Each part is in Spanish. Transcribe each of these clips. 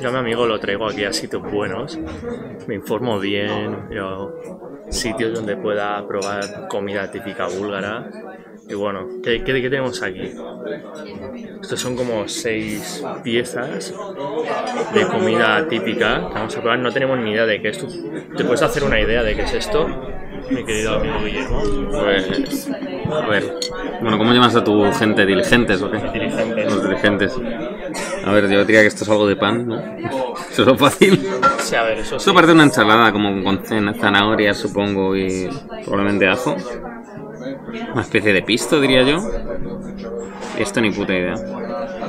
Yo a mi amigo lo traigo aquí a sitios buenos, me informo bien, sitios donde pueda probar comida típica búlgara. Y bueno, ¿qué tenemos aquí? Estos son como 6 piezas de comida típica que vamos a probar. No tenemos ni idea de qué es esto. ¿Te puedes hacer una idea de qué es esto, mi querido amigo Guillermo? Pues, a ver, bueno, ¿cómo llamas a tu gente? ¿Diligentes o qué? Diligentes. Los diligentes. A ver, yo diría que esto es algo de pan, ¿no? Eso es lo fácil. Sí, a ver, eso sí. Esto parece una ensalada como con zanahorias, supongo, y probablemente ajo. Una especie de pisto, diría yo. Esto ni puta idea.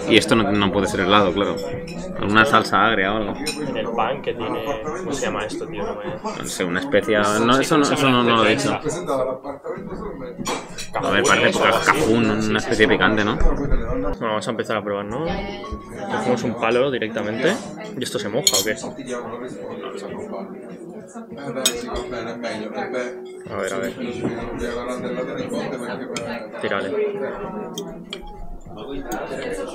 Y esto no puede ser helado, claro. Alguna salsa agria o algo. El pan que tiene... ¿Cómo se llama esto, tío? No sé, una especia... No, eso no lo he dicho. A ver, parece cajún, una especie picante, ¿no? Bueno, vamos a empezar a probar, ¿no? Cogemos un palo directamente. ¿Y esto se moja o qué? A ver. Tírale. Estás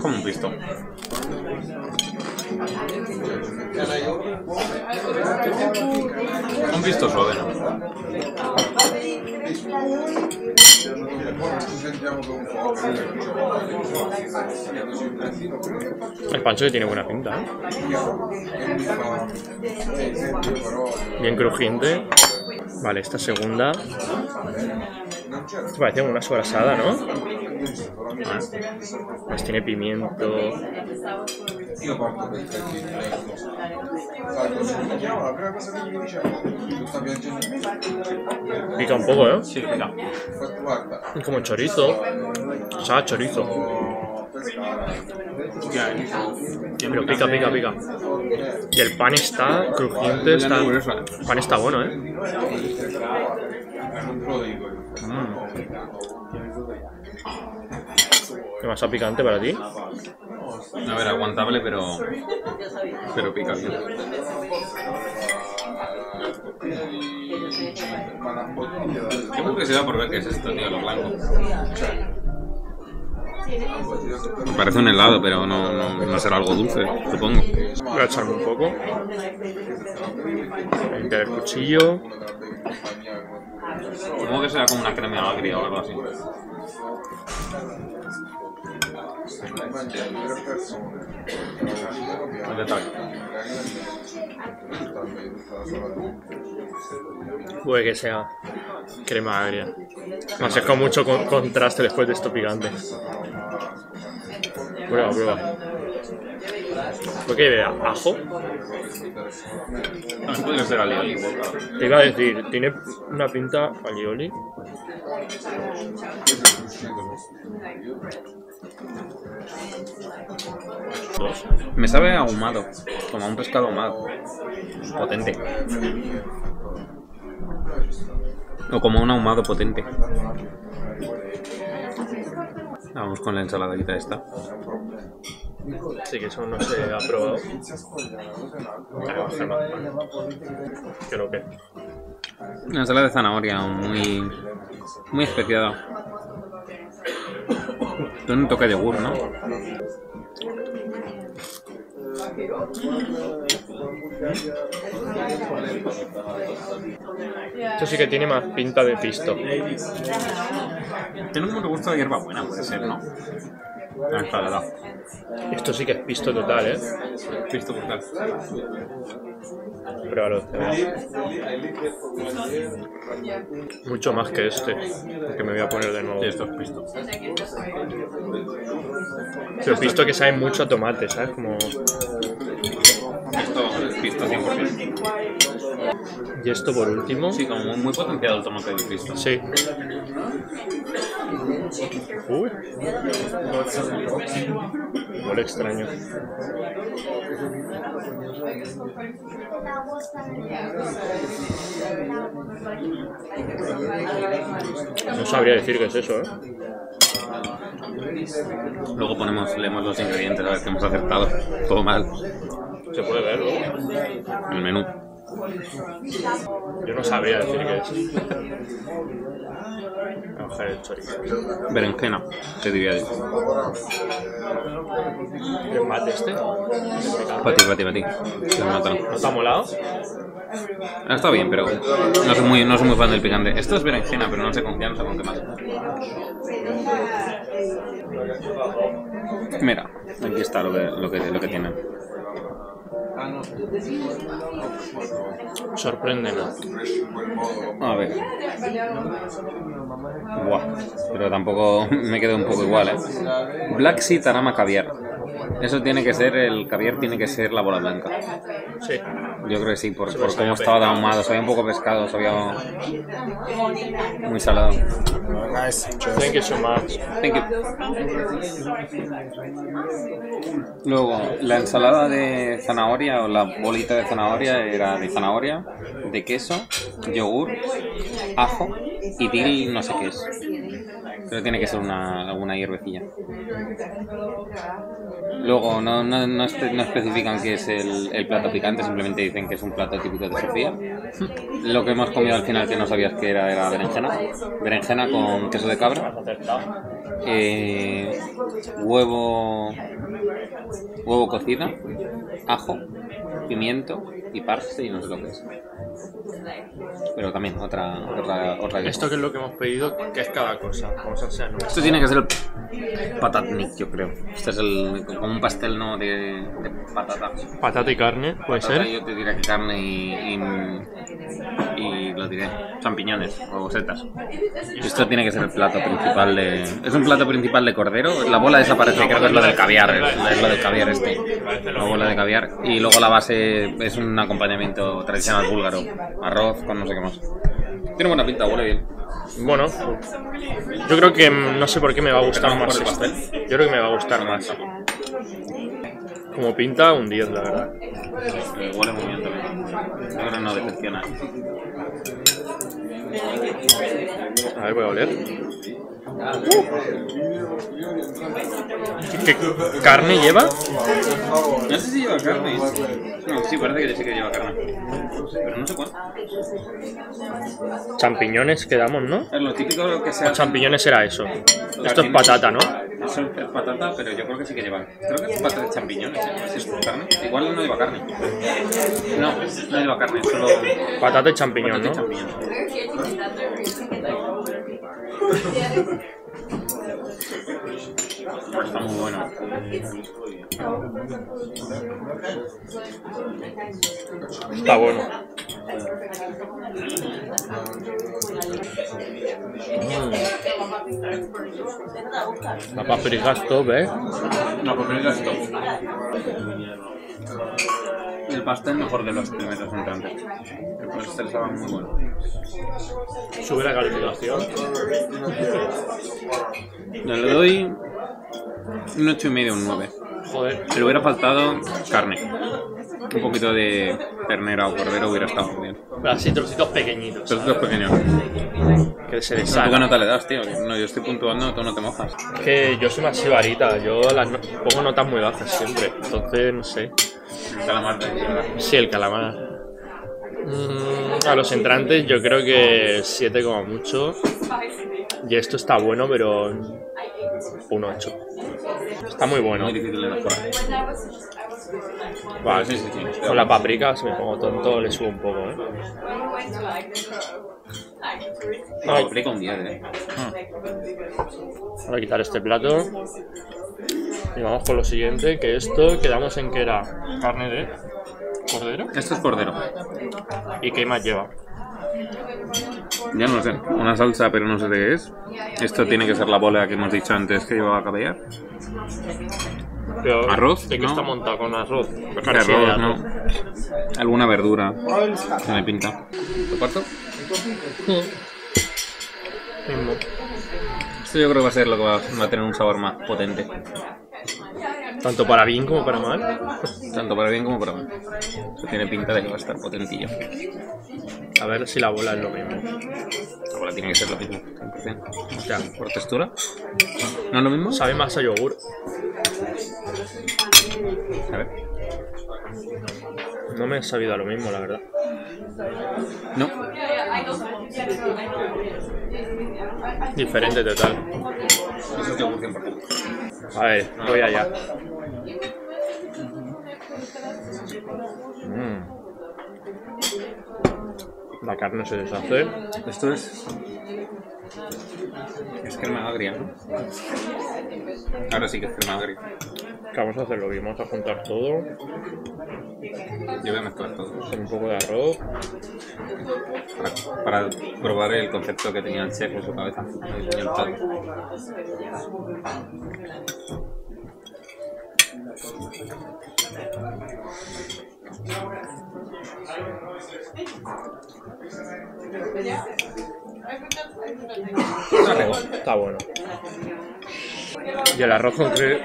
como un pistón. Un pistón suave, ¿no? El pancho que tiene buena pinta, ¿eh? Bien crujiente. Vale, esta segunda. Esto parece una sobrasada, ¿no? Pues tiene pimiento. Pica un poco, ¿eh? Sí, pica. Es como chorizo. O sea, chorizo. Pero pica. Y el pan está crujiente, el pan está bueno, ¿eh? ¿Demasiado picante para ti? A ver, aguantable, pero pica bien. Tengo curiosidad por ver qué es esto, tío, lo blanco. Me parece un helado, pero no será algo dulce, supongo. Voy a echarme un poco. Voy a limpiar el cuchillo. Supongo que será como una crema agria o algo así. Puede que sea crema agria. Me acerco mucho contraste después de esto picante. Prueba. ¿Por qué lleva ajo? No puede ser alioli. Te iba a decir, tiene una pinta alioli. Me sabe ahumado, como a un pescado ahumado, potente. O como un ahumado potente. Vamos con la ensaladita esta. Sí, que eso no se ha probado. Creo que una ensalada de zanahoria muy especiada. Tiene un toque de yogur, ¿no? Esto sí que tiene más pinta de pisto. Tiene un buen gusto de hierba buena, puede ser, ¿no? Esto sí que es pisto total, ¿eh? Pisto total. Pruébalo. Mucho más que este, que me voy a poner de nuevo. Sí, esto es pisto. Pero pisto que sabe mucho a tomate, ¿sabes? Como... Esto es pisto 100%. Y esto por último. Sí, como muy potenciado el tomate de pisto. Sí. Uy. Huele extraño. No sabría decir qué es eso, ¿eh? Luego leemos los ingredientes a ver que hemos acertado. Todo mal. ¿Se puede ver luego? El menú. Yo no sabría decir qué es. Mujer de chorizo. Berenjena, te diría yo. ¿Es más de este? Para ti. Se me mataron. ¿No te ha molado? No, está bien, pero no soy muy fan del picante. Esto es berenjena, pero no sé confianza con qué más. Mira, aquí está lo que tienen. Sorpréndenos. A ver. Buah, pero tampoco me quedo un poco igual, ¿eh? Black Sea Tarama caviar. Eso tiene que ser, el caviar tiene que ser la bola blanca. Sí. Yo creo que sí, por cómo estaba tan ahumado. Sabía un poco pescado, sabía muy salado. Nice. Thank you so much. Thank you. Luego, la ensalada de zanahoria o la bolita de zanahoria era de zanahoria, de queso, yogur, ajo y dill no sé qué es. Pero tiene que ser alguna hierbecilla. Luego no especifican qué es el plato picante, simplemente dicen que es un plato típico de Sofía. Lo que hemos comido al final que no sabías que era berenjena. Berenjena con queso de cabra. Huevo cocido, ajo, pimiento y parsley y no sé lo que es. Pero también otra. Esto que es lo que hemos pedido, que es cada cosa. Vamos a hacer nuestra. Esto tiene que ser el patatnik, yo creo. Este es como un pastel, ¿no? De patata. Patata y carne, puede ser. Yo te diría que carne y lo diré, champiñones o bocetas. Esto tiene que ser el plato principal de... Es un plato principal de cordero. La bola desaparece, creo que es lo del caviar. Es lo del caviar este. La bola de caviar. Y luego la base es un acompañamiento tradicional búlgaro. Arroz con no sé qué más. Tiene buena pinta, huele bien. Bueno, yo creo que no sé por qué me va a gustar más el pastel. Yo creo que me va a gustar más. Como pinta, un 10, la verdad. Huele muy bien también. Yo creo que no decepciona. A ver, voy a oler. ¿Qué carne lleva? No sé si lleva carne. No, sí, parece que sí que lleva carne. Pero no sé cuánto. Champiñones quedamos, ¿no? Es lo típico que sea. Los champiñones era eso. Esto es patata, ¿no? Eso es patata, pero yo creo que sí que lleva. Creo que es patata de champiñones. ¿Sí es carne? Igual no lleva carne. No lleva carne, solo. Patata y champiñón, ¿no? Está muy bueno. Está bueno. La paprika es top, ¿eh? La paprika es top. El pastel mejor de los primeros entrantes. El pastel estaba muy bueno. Sube la calificación. Le doy un 8,5, un 9. Joder. Le hubiera faltado carne. Un poquito de ternera o cordero hubiera estado muy bien. Así trocitos pequeñitos. Trocitos pequeños. Que se deshaga. ¿Qué nota le das, tío? No, yo estoy puntuando, tú no te mojas. Es que yo soy más sibarita. Yo pongo notas muy bajas siempre. Entonces, no sé. El calamar de izquierda. Sí, el calamar. A los entrantes yo creo que 7 como mucho. Y esto está bueno, pero un 8. Está muy bueno. Muy difícil de mejorar. Vale, sí. Con la paprika, si me pongo tonto, le subo un poco, ¿eh? No, la paprika un 10, ¿eh? Voy a quitar este plato. Y vamos con lo siguiente, que esto quedamos en que era carne de cordero. Esto es cordero. ¿Y qué más lleva? Ya no sé, una salsa, pero no sé de qué es. Esto tiene que ser la bola que hemos dicho antes que llevaba caviar. Pero, ¿arroz? ¿De qué está montado con arroz? De arroz, ¿no? Alguna verdura. Se me pinta. ¿Lo parto? Mismo. Esto yo creo que va a ser lo que va a tener un sabor más potente. Tanto para bien como para mal. Tanto para bien como para mal. Eso tiene pinta de que va a estar potentillo. A ver si la bola es lo mismo. La bola tiene que ser lo mismo, 100%. O sea, ¿por textura? ¿No es lo mismo? Sabe más a yogur. A ver. No me he sabido a lo mismo, la verdad. No. Diferente total. A ver, voy allá. La carne se deshace. Esto es... es crema agria, ¿no? Ahora sí que es crema agria. ¿Qué vamos a hacer? Lo mismo, vamos a juntar todo. Yo voy a mezclar todo. Un poco de arroz. Para probar el concepto que tenía el chef en su cabeza. Está bueno. ¿Y el arroz con qué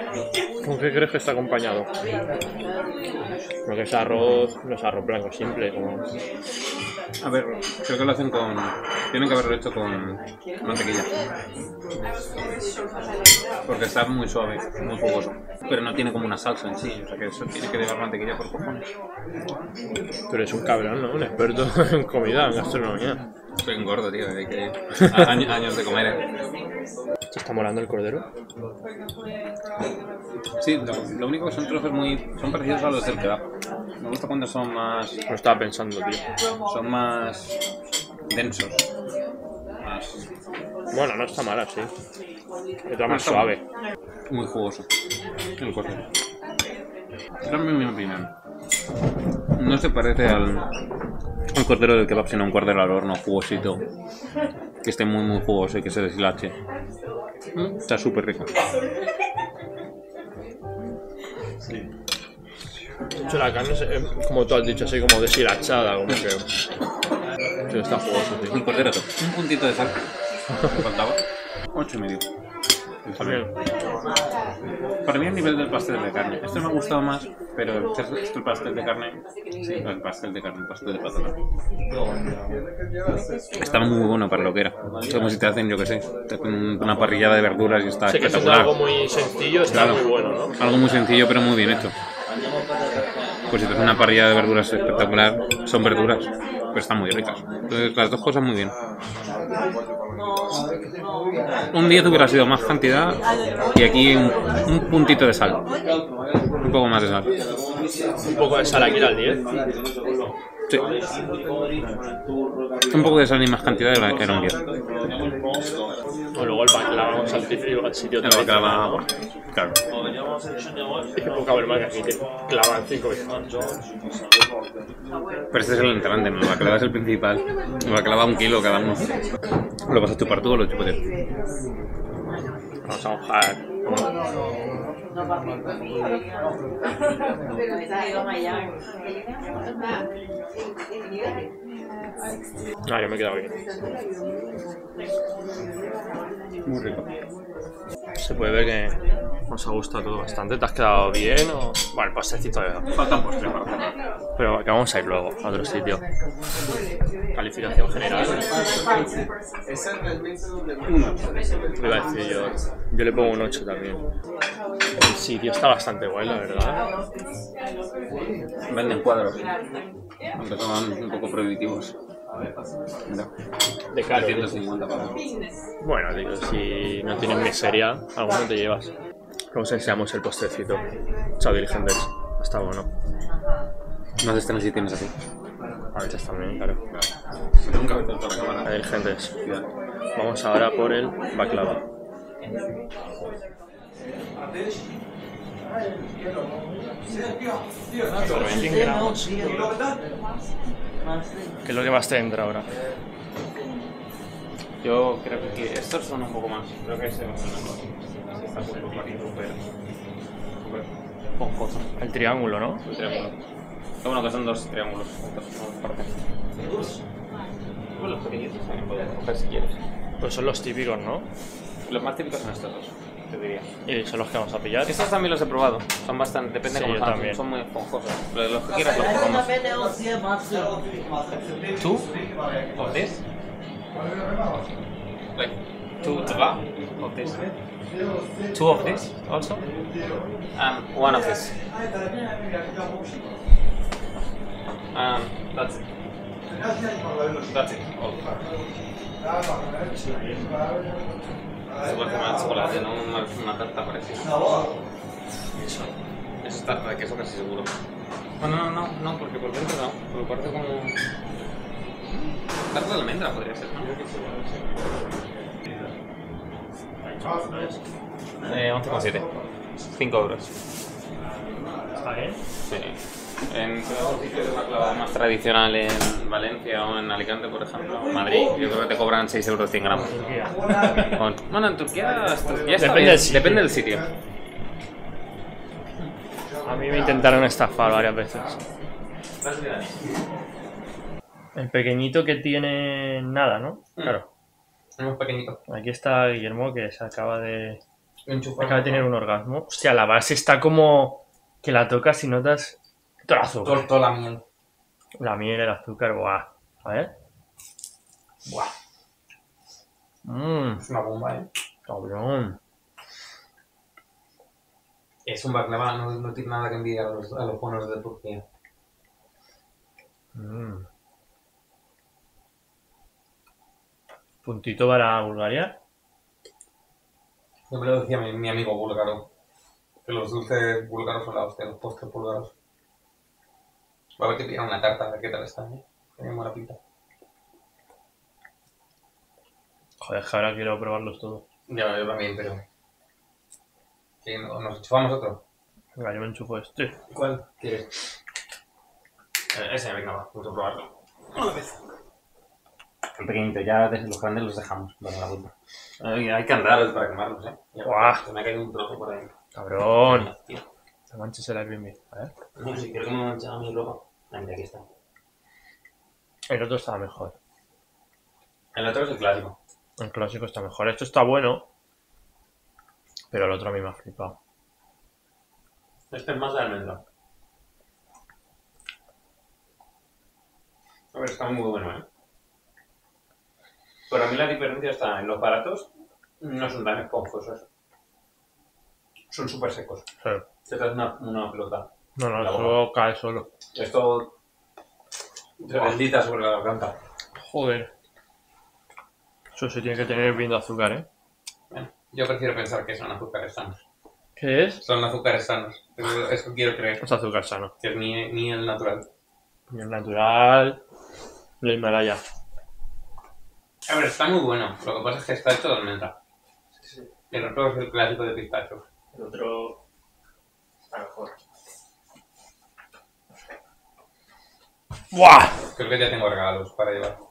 crees que está acompañado? Porque es arroz, no es arroz blanco simple. Como... a ver, creo que lo hacen con... tienen que haberlo hecho con mantequilla. Porque está muy suave, muy jugoso. Pero no tiene como una salsa en sí, o sea que eso tiene que llevar mantequilla por cojones. Tú eres un cabrón, ¿no? Un experto en comida, en gastronomía. Soy un gordo, tío, hay que... años de comer, ¿Te está molando el cordero? Sí, lo único que son trozos muy... son parecidos a los del kebab. Me gusta cuando son más... lo estaba pensando, tío. Son más... densos. Más... bueno, no está mal así. Está más suave. Muy jugoso. El cordero. Esta es mi opinión. No se parece al cordero del kebab, sino un cordero al horno jugosito. Que esté muy muy jugoso y que se deshilache. Está súper rico. Sí. La carne es, como tú has dicho, así como deshilachada, como que... sí, está jugoso, tío. Un cordero, un puntito de sal. Me faltaba. 8,5. Para mí el nivel del pastel de carne. Este me ha gustado más, pero este pastel de carne... sí, el pastel de carne, el pastel de patata. Está muy bueno para lo que era. Es como si te hacen, yo qué sé, te hacen una parrillada de verduras y está espectacular. Algo muy sencillo, está claro, muy bueno, ¿no? Algo muy sencillo, pero muy bien hecho. Pues si te hacen una parrilla de verduras espectacular, son verduras, pero están muy ricas. Entonces las dos cosas muy bien. Un 10 hubiera sido más cantidad y aquí un puntito de sal. Un poco más de sal. Un poco de sal aquí era el 10. Sí. Un poco de sal y más cantidad era un 10. O luego el baklava con saltifrío al sitio de la baklava. Claro. Es que poca broma que aquí te clavan 5 veces. Pero este es el entrante, ¿no? La baklava es el principal. La baklava 1 kilo cada uno. ¿Lo vas a chupar tú o lo chupas? Vamos a mojar. Ah, yo me he quedado bien. Muy rico. Se puede ver que nos ha gustado todo bastante. ¿Te has quedado bien o...? Bueno, el pastecito de... falta un postre, pero que vamos a ir luego a otro sitio. Calificación general. Yo le pongo un 8 también. El sitio está bastante guay, la verdad. Venden cuadros. Aunque son un poco prohibitivos. De caro. 150 pavos. Bueno, digo, si no tienes miseria, alguno te llevas. Luego os enseñamos el postrecito. Chao, dirigentes. Está bueno. No sé si tienes así. A veces también, claro. Nunca me falta la cámara. Dirigentes. Vamos ahora por el baklava. Por 20 gramos. ¿Qué es lo que más te entra ahora? Yo creo que estos son un poco más. Creo que este va a ser mejor. Está un poco más esponjoso. El triángulo, ¿no? El triángulo. Lo bueno que son dos triángulos. Los pequeñitos también puedes coger si quieres. Pues son los típicos, ¿no? Los más típicos son estos dos, te diría. Y son los que vamos a pillar. Estos también los he probado. Son bastante, depende de cómo están. Son muy esponjosos. Pero los que quieras los probamos. ¿Tú? ¿O tés? ¿Tú va? ¿O tés? ¿Two of this also? And one of this. That's it. Una tarta parecida. Eso es tarta de queso casi seguro. No, porque por dentro no, porque parte como... Tarta de almendra podría ser, ¿no? 11,7. 5 euros. ¿Está bien? Sí. En los sitios de baklava más tradicional, en Valencia o en Alicante, por ejemplo, Madrid, yo creo que te cobran 6 euros 100 gramos. Bueno, en Turquía está bien, depende del sitio. A mí me intentaron estafar varias veces. El pequeñito que tiene nada, ¿no? Claro. El más pequeñito. Aquí está Guillermo, que se acaba de tener un orgasmo. Hostia, la base está como que la tocas y notas... Toda la miel. La miel, el azúcar, buah. A ver. Buah. Es una bomba, ¿eh? Cabrón. Es un baklava, no tiene nada que envidiar a los buenos de Turquía. Puntito para Bulgaria. Siempre lo decía mi amigo búlgaro, que los dulces búlgaros son la hostia, los postres búlgaros. Va a haber que pillar una tarta, a ver qué tal está, ¿eh? Tiene buena pinta. Joder, ahora quiero probarlos todos. Ya, yo también, pero... ¿Qué, nos enchufamos otro? Venga, yo me enchufo este. ¿Cuál quieres? Ese, venga, va, vamos a probarlo. Una vez. Un pequeñito, ya los grandes los dejamos. Vale, la puta. Hay que andarlos para quemarlos, ¿eh? ¡Guau! Se me ha caído un trozo por ahí. ¡Cabrón! Tío. Manches el Airbnb, ¿vale? No, si creo que me ha manchado mi ropa. Ah, mira, aquí está. El otro estaba mejor. El otro es el clásico. El clásico está mejor. Esto está bueno, pero el otro a mí me ha flipado. Este es más de almendra. A ver, está muy bueno, ¿eh? Para mí la diferencia está en los baratos. No son tan esponjosos. Son súper secos. Sí. Te traes una pelota. No, eso cae solo. Esto se bendita sobre la garganta. Joder. Eso se tiene que tener bien de azúcar, ¿eh? Bueno, yo prefiero pensar que son azúcares sanos. ¿Qué es? Son azúcares sanos. Eso quiero creer. Es azúcar sano. Que es miel natural. Miel natural de Himalaya. A ver, está muy bueno. Lo que pasa es que está hecho de almendra. Sí. El otro es el clásico de pistacho. El otro... mejor. ¡Buah! Creo que ya tengo regalos para llevar.